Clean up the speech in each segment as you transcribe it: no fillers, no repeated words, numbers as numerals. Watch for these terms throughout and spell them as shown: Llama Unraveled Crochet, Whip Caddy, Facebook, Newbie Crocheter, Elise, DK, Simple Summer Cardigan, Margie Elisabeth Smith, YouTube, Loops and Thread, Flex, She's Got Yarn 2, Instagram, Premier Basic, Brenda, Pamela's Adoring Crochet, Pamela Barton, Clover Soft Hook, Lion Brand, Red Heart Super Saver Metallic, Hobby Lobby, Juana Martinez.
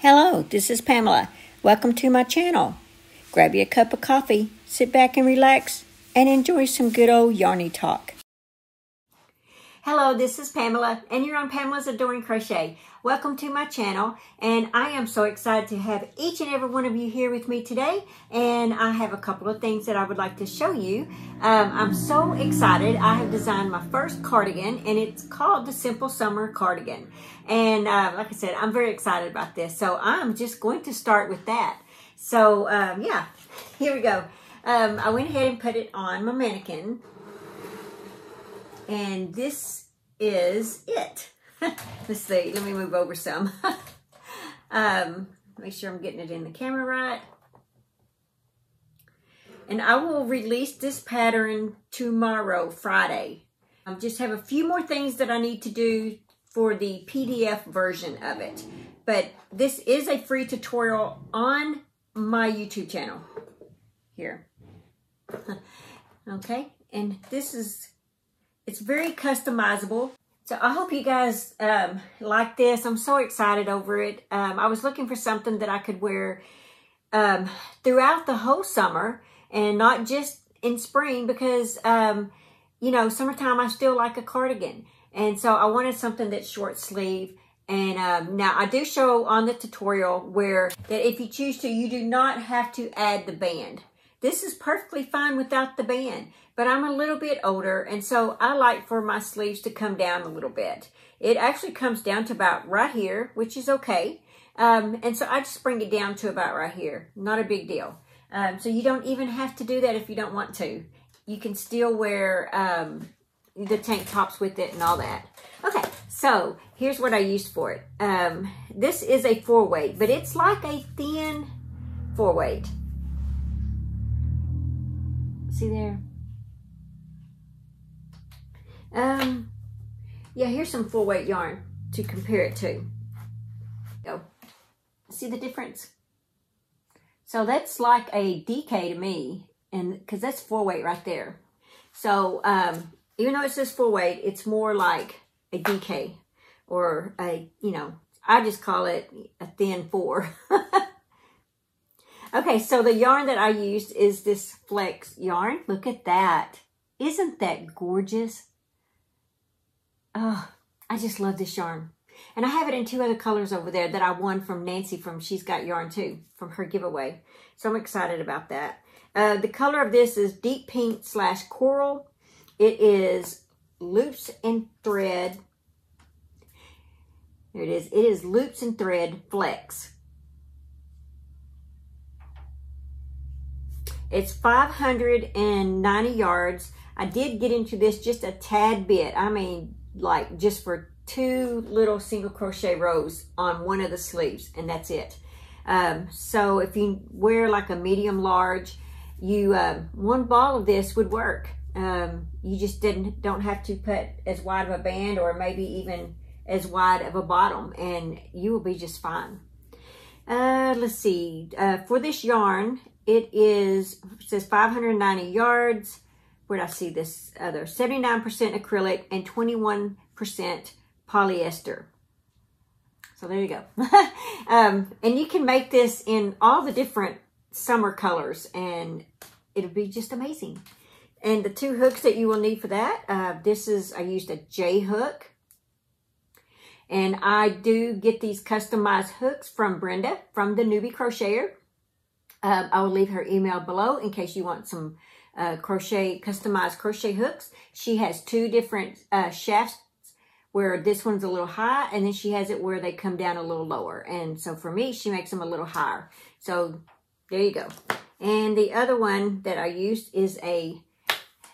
Hello, this is Pamela. Welcome to my channel. Grab you a cup of coffee, sit back and relax, and enjoy some good old yarny talk. Hello, this is Pamela, and you're on Pamela's Adoring Crochet. Welcome to my channel, and I am so excited to have each and every one of you here with me today, and I have a couple of things that I would like to show you. I'm so excited. I have designed my first cardigan, and it's called the Simple Summer Cardigan. And like I said, I'm very excited about this, so I'm just going to start with that. So yeah, here we go. I went ahead and put it on my mannequin, and this is it. Let's see, let me move over some. Make sure I'm getting it in the camera right. And I will release this pattern tomorrow, Friday. I just have a few more things that I need to do for the PDF version of it. But this is a free tutorial on my YouTube channel. Here. Okay, and this is, it's very customizable. So I hope you guys like this. I'm so excited over it. I was looking for something that I could wear throughout the whole summer and not just in spring because, you know, summertime I still like a cardigan. And so I wanted something that's short sleeve. And now I do show on the tutorial where that if you choose to, you do not have to add the band. This is perfectly fine without the band, but I'm a little bit older, and so I like for my sleeves to come down a little bit. It actually comes down to about right here, which is okay. And so I just bring it down to about right here. Not a big deal. So you don't even have to do that if you don't want to. You can still wear the tank tops with it and all that. Okay, so here's what I used for it. This is a 4-weight, but it's like a thin 4-weight. See there? Yeah, here's some full weight yarn to compare it to. Go. See the difference? So that's like a DK to me, and because that's 4-weight right there. So even though it says 4-weight, it's more like a DK or a, you know, I just call it a thin 4. Okay, so the yarn that I used is this Flex yarn. Look at that. Isn't that gorgeous? Oh, I just love this yarn. And I have it in 2 other colors over there that I won from Nancy from She's Got Yarn 2, from her giveaway. So I'm excited about that. The color of this is deep pink / coral. It is Loops and Thread. There it is. It is Loops and Thread Flex. It's 590 yards. I did get into this just a tad bit. I mean, like just for 2 little single crochet rows on one of the sleeves, and that's it. So if you wear like a medium large, you 1 ball of this would work. You just don't have to put as wide of a band or maybe even as wide of a bottom, and you will be just fine. Let's see. For this yarn, it says 590 yards. Where did I see this other? 79% acrylic and 21% polyester. So there you go. And you can make this in all the different summer colors, and it'll be just amazing. And the 2 hooks that you will need for that, I used a J hook. And I do get these customized hooks from Brenda, from the Newbie Crocheter. I will leave her email below in case you want some customized crochet hooks. She has 2 different shafts where this one's a little high, and then she has it where they come down a little lower. And so for me, she makes them a little higher. So there you go. And the other one that I used is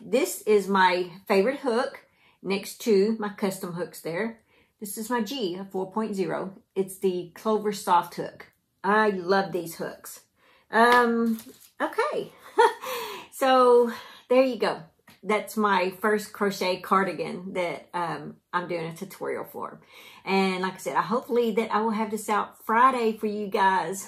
this is my favorite hook next to my custom hooks there. This is my G, a 4.0. It's the Clover Soft Hook. I love these hooks. Okay. So there you go. That's my first crochet cardigan that I'm doing a tutorial for. And like I said, hopefully that I will have this out Friday for you guys.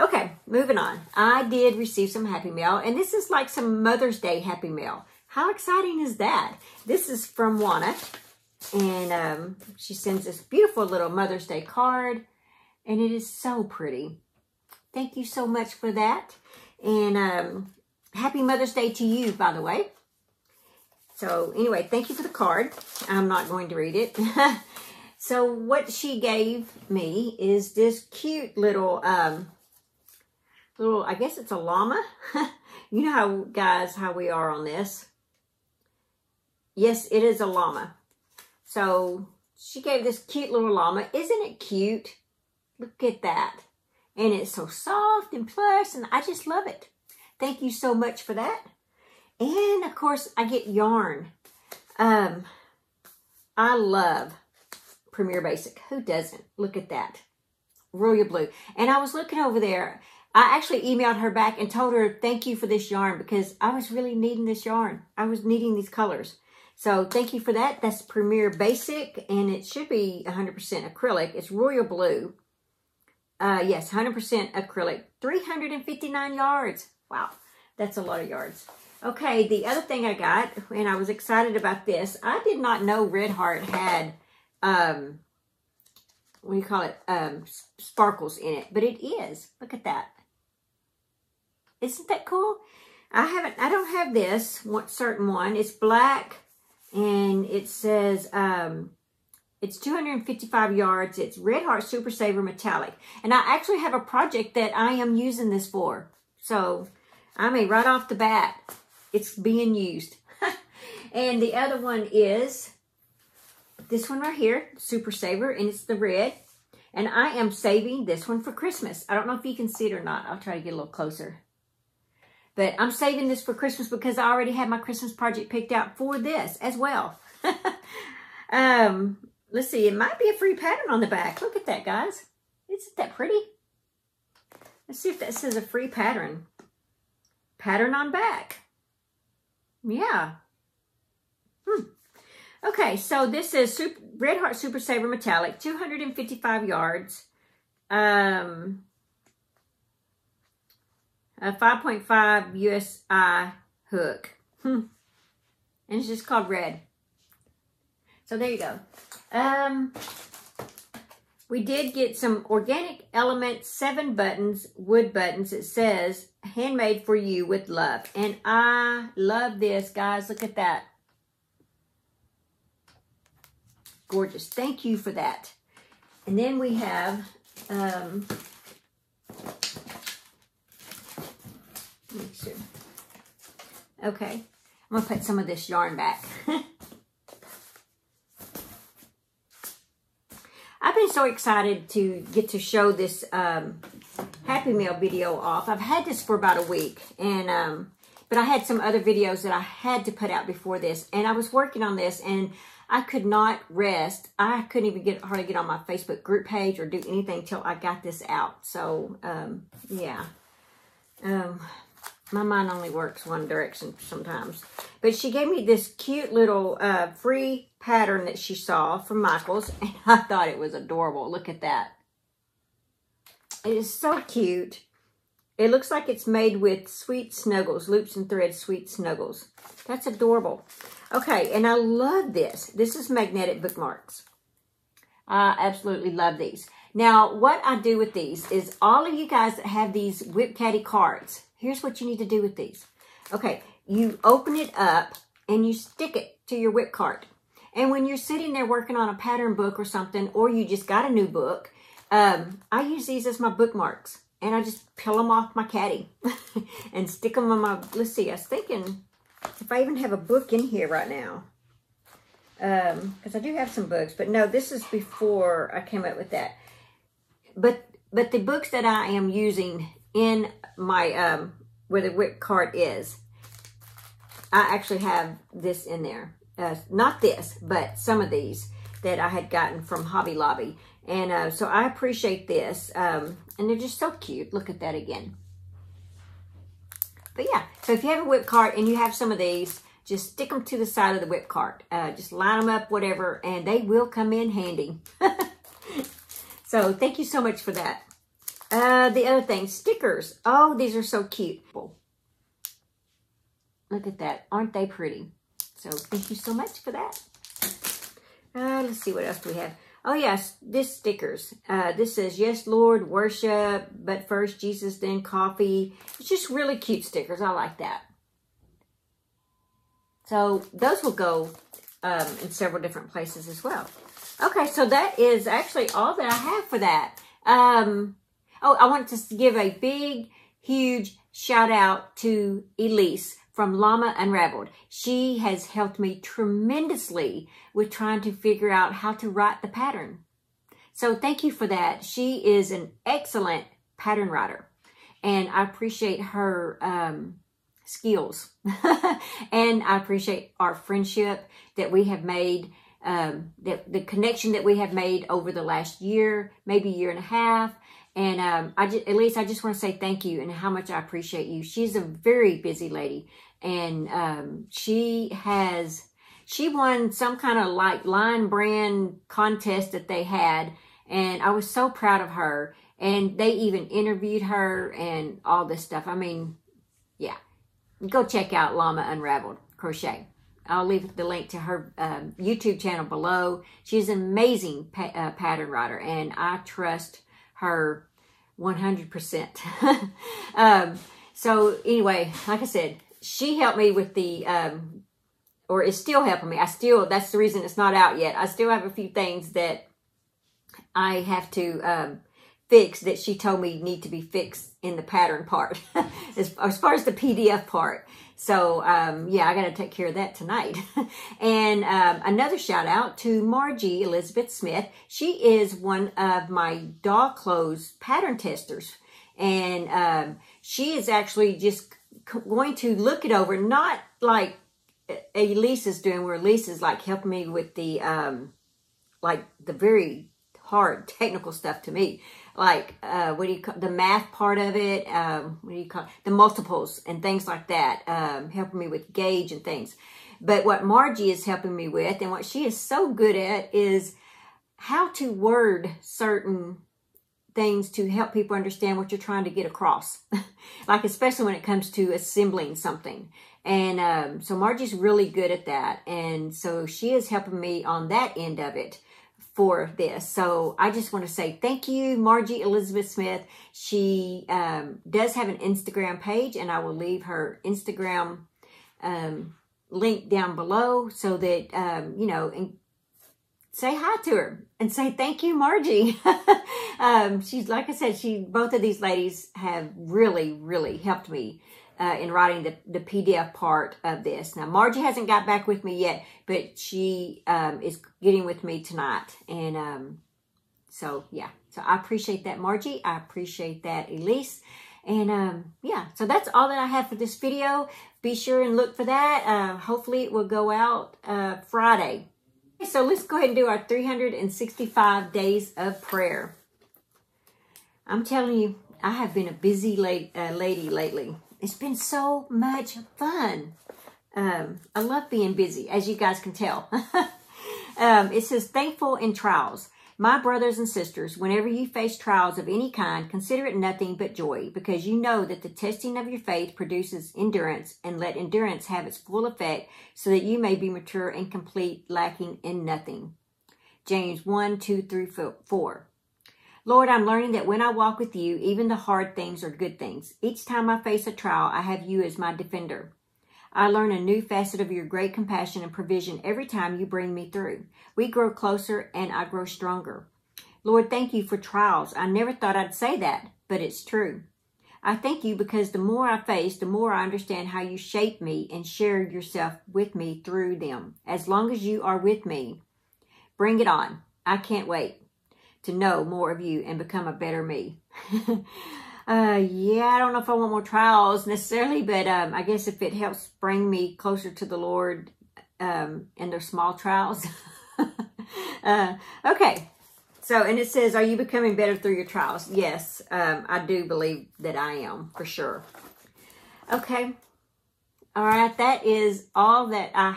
Okay, moving on. I did receive some Happy Mail, and this is like some Mother's Day Happy Mail. How exciting is that? This is from Juana, And she sends this beautiful little Mother's Day card, and it is so pretty. Thank you so much for that. And happy Mother's Day to you, by the way. So anyway, thank you for the card. I'm not going to read it. So what she gave me is this cute little, I guess it's a llama. You know how, guys, how we are on this. Yes, it is a llama. So she gave this cute little llama. Isn't it cute? Look at that. And it's so soft and plush, and I just love it. Thank you so much for that. And, of course, I get yarn. I love Premier Basic. Who doesn't? Look at that. Royal Blue. And I was looking over there. I actually emailed her back and told her thank you for this yarn because I was really needing this yarn. I was needing these colors. So, thank you for that. That's Premier Basic, and it should be 100% acrylic. It's Royal Blue. Yes, 100% acrylic. 359 yards. Wow, that's a lot of yards. Okay, the other thing I got, and I was excited about this, I did not know Red Heart had, what do you call it, sparkles in it, but it is. Look at that. Isn't that cool? I don't have this certain one. It's black, and it says, it's 255 yards. It's Red Heart Super Saver Metallic, and I actually have a project that I am using this for, so I mean, right off the bat, it's being used. And the other one is this one right here, Super Saver, and it's the red. And I am saving this one for Christmas. I don't know if you can see it or not. I'll try to get a little closer. But I'm saving this for Christmas because I already had my Christmas project picked out for this as well. Let's see. It might be a free pattern on the back. Look at that, guys. Isn't that pretty? Let's see if that says a free pattern. Pattern on back. Yeah. Okay, so this is Red Heart Super Saver Metallic, 255 yards, 5.5 USI hook. And it's just called Red. So there you go. We did get some organic element 7 buttons, wood buttons. It says, handmade for you with love. And I love this, guys. Look at that. Gorgeous. Thank you for that. And then we have, okay. I'm going to put some of this yarn back. I've been so excited to get to show this Happy Meal video off. I've had this for about a week, and but I had some other videos that I had to put out before this, and I was working on this, and I could not rest. I couldn't even hardly get on my Facebook group page or do anything till I got this out. So, yeah. My mind only works one direction sometimes. But she gave me this cute little free pattern that she saw from Michael's. And I thought it was adorable. Look at that. It is so cute. It looks like it's made with Sweet Snuggles. Loops and Thread Sweet Snuggles. That's adorable. Okay, and I love this. This is magnetic bookmarks. I absolutely love these. Now, what I do with these is all of you guys that have these Whip Caddy cards, here's what you need to do with these. Okay, you open it up and you stick it to your whip card. And when you're sitting there working on a pattern book or something, or you just got a new book, I use these as my bookmarks. And I just peel them off my caddy and stick them on my, let's see, I was thinking if I even have a book in here right now. Because I do have some books, but no, this is before I came up with that. But the books that I am using in my, where the whip card is, I actually have this in there. Not this, but some of these that I had gotten from Hobby Lobby. And so I appreciate this. And they're just so cute. Look at that again. But yeah, so if you have a whip card and you have some of these, just stick them to the side of the whip card. Just line them up, whatever, and they will come in handy. So thank you so much for that. The other thing, stickers. Oh, these are so cute. Look at that. Aren't they pretty? So thank you so much for that. Let's see, what else do we have? Oh, yes, this stickers. This says, yes, Lord, worship, but first Jesus, then coffee. It's just really cute stickers. I like that. So those will go in several different places as well. Okay, so that is actually all that I have for that. Oh, I wanted to give a big, huge shout out to Elise from Llama Unraveled. She has helped me tremendously with trying to figure out how to write the pattern. So thank you for that. She is an excellent pattern writer, and I appreciate her skills. And I appreciate our friendship that we have made, the connection that we have made over the last year, maybe year and a half. And Elise, I just want to say thank you and how much I appreciate you. She's a very busy lady, and she won some kind of like Lion Brand contest that they had, and I was so proud of her. And they even interviewed her and all this stuff. I mean, yeah, go check out Llama Unraveled Crochet. I'll leave the link to her YouTube channel below. She's an amazing pattern writer, and I trust her 100%. So anyway, like I said, she helped me with the, or is still helping me. That's the reason it's not out yet. I still have a few things that I have to fix that she told me need to be fixed in the pattern part, as far as the PDF part. So yeah, I got to take care of that tonight. And another shout out to Margie Elisabeth Smith. She is one of my doll clothes pattern testers. And she is actually just going to look it over, not like Elise is doing, where Elise is like helping me with the, like the very hard technical stuff to me. Like, what do you call the math part of it? What do you call it? The multiples and things like that, helping me with gauge and things. But what Margie is helping me with, and what she is so good at, is how to word certain things to help people understand what you're trying to get across. Like, especially when it comes to assembling something. And so Margie's really good at that. And so she is helping me on that end of it for this. So I just want to say thank you, Margie Elisabeth Smith. She does have an Instagram page, and I will leave her Instagram link down below so that, you know, and say hi to her and say thank you, Margie. She's, like I said, both of these ladies have really, really helped me in writing the PDF part of this. Now, Margie hasn't got back with me yet, but she is getting with me tonight. And so, yeah. So, I appreciate that, Margie. I appreciate that, Elise. And, yeah. So, that's all that I have for this video. Be sure and look for that. Hopefully, it will go out Friday. Okay, so, let's go ahead and do our 365 days of prayer. I'm telling you, I have been a busy lady lately. It's been so much fun. I love being busy, as you guys can tell. It says, thankful in trials. My brothers and sisters, whenever you face trials of any kind, consider it nothing but joy, because you know that the testing of your faith produces endurance, and let endurance have its full effect, so that you may be mature and complete, lacking in nothing. James 1:2-4. Lord, I'm learning that when I walk with you, even the hard things are good things. Each time I face a trial, I have you as my defender. I learn a new facet of your great compassion and provision every time you bring me through. We grow closer and I grow stronger. Lord, thank you for trials. I never thought I'd say that, but it's true. I thank you because the more I face, the more I understand how you shape me and share yourself with me through them. As long as you are with me, bring it on. I can't wait to know more of you and become a better me. Yeah, I don't know if I want more trials necessarily, but I guess if it helps bring me closer to the Lord in their small trials. Okay, so, and it says, are you becoming better through your trials? Yes, I do believe that I am, for sure. Okay, all right, that is all that I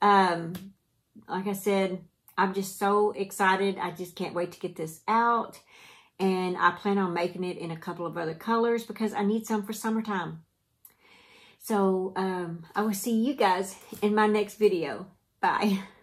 have. Like I said, I'm just so excited. I just can't wait to get this out. And I plan on making it in a couple of other colors because I need some for summertime. So I will see you guys in my next video. Bye.